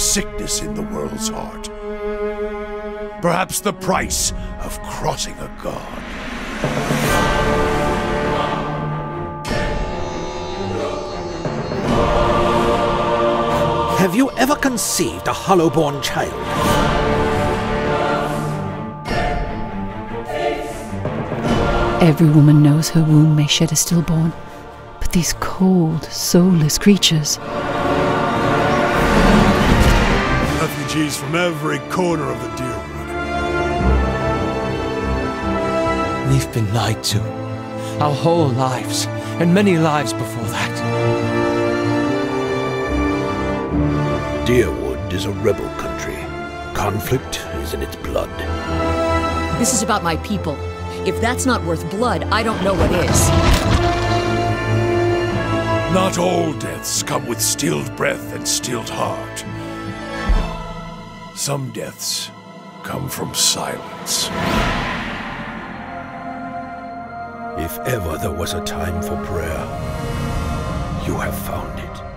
sickness in the world's heart. Perhaps the price of crossing a god. Have you ever conceived a hollow-born child? Every woman knows her womb may shed a stillborn, but these cold, soulless creatures... Refugees from every corner of the Deerwood. We've been lied to, our whole lives, and many lives before that. Deerwood is a rebel country. Conflict is in its blood. This is about my people. If that's not worth blood, I don't know what is. Not all deaths come with stilled breath and stilled heart. Some deaths come from silence. If ever there was a time for prayer, you have found it.